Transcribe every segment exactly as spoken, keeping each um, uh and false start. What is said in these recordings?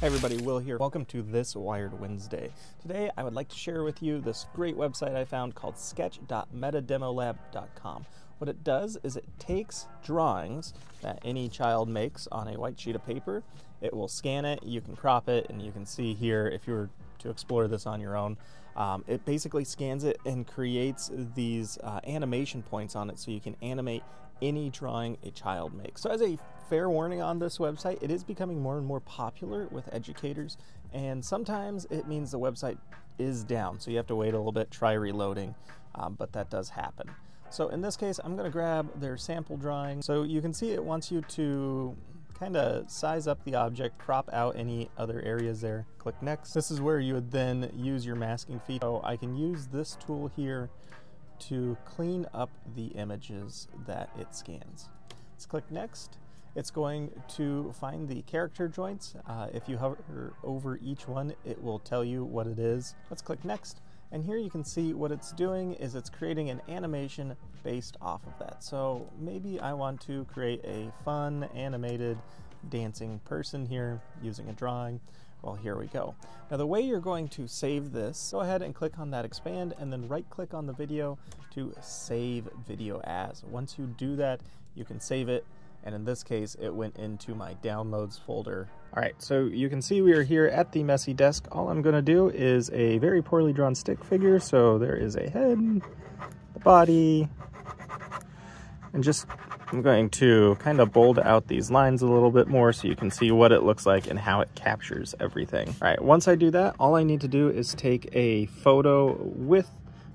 Hey everybody, Will here. Welcome to This Wired Wednesday. Today I would like to share with you this great website I found called sketch dot meta demo lab dot com. What it does is it takes drawings that any child makes on a white sheet of paper. It will scan it, you can crop it, and you can see here if you were to explore this on your own. Um, it basically scans it and creates these uh, animation points on it so you can animate any drawing a child makes. So as a fair warning on this website, it is becoming more and more popular with educators, and sometimes it means the website is down, so you have to wait a little bit, try reloading, um, but that does happen. So in this case, I'm gonna grab their sample drawing. So you can see it wants you to kind of size up the object, crop out any other areas there. Click next. This is where you would then use your masking feature. So I can use this tool here to clean up the images that it scans. Let's click next. It's going to find the character joints. Uh, if you hover over each one, it will tell you what it is. Let's click next. And here you can see what it's doing is it's creating an animation based off of that. So maybe I want to create a fun animated dancing person here using a drawing. Well, here we go. Now the way you're going to save this, go ahead and click on that expand and then right click on the video to save video as. Once you do that, you can save it. And in this case, it went into my downloads folder. All right, so you can see we are here at the messy desk. All I'm gonna do is a very poorly drawn stick figure. So there is a head, the body, and just, I'm going to kind of bold out these lines a little bit more so you can see what it looks like and how it captures everything. All right, once I do that, all I need to do is take a photo with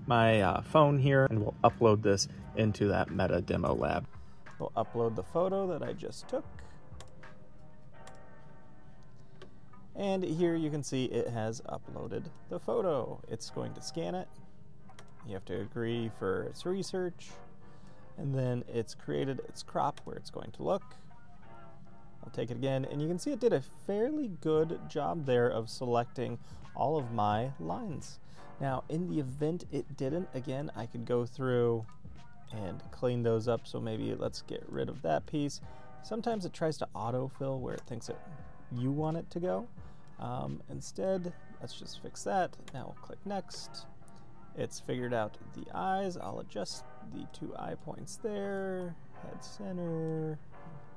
my uh, phone here, and we'll upload this into that Meta Demo Lab. We'll upload the photo that I just took. And here you can see it has uploaded the photo. It's going to scan it. You have to agree for its research. And then it's created its crop where it's going to look. I'll take it again, and you can see it did a fairly good job there of selecting all of my lines. Now, in the event it didn't, again, I could go through and clean those up. So maybe let's get rid of that piece. Sometimes it tries to autofill where it thinks it, you want it to go. Um, instead, let's just fix that. Now we'll click next. It's figured out the eyes. I'll adjust the two eye points there, head center.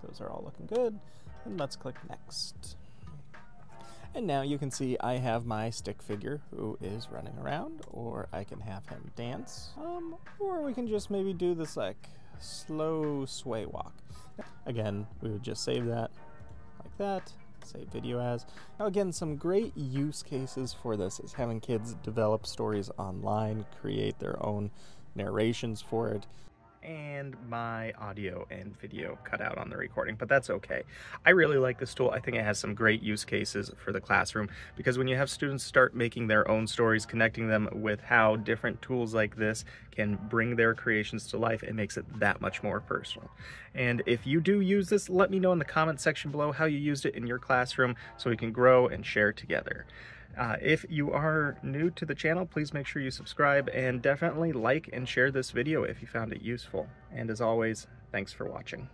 Those are all looking good. And let's click next. And now you can see I have my stick figure who is running around, or I can have him dance, um, or we can just maybe do this like slow sway walk. Again, we would just save that like that, save video as. Now again, some great use cases for this is having kids develop stories online, create their own narrations for it. And my audio and video cut out on the recording, but that's okay. I really like this tool. I think it has some great use cases for the classroom, because when you have students start making their own stories, connecting them with how different tools like this can bring their creations to life, it makes it that much more personal. And if you do use this, let me know in the comment section below how you used it in your classroom so we can grow and share together. Uh, if you are new to the channel, please make sure you subscribe and definitely like and share this video if you found it useful. And as always, thanks for watching.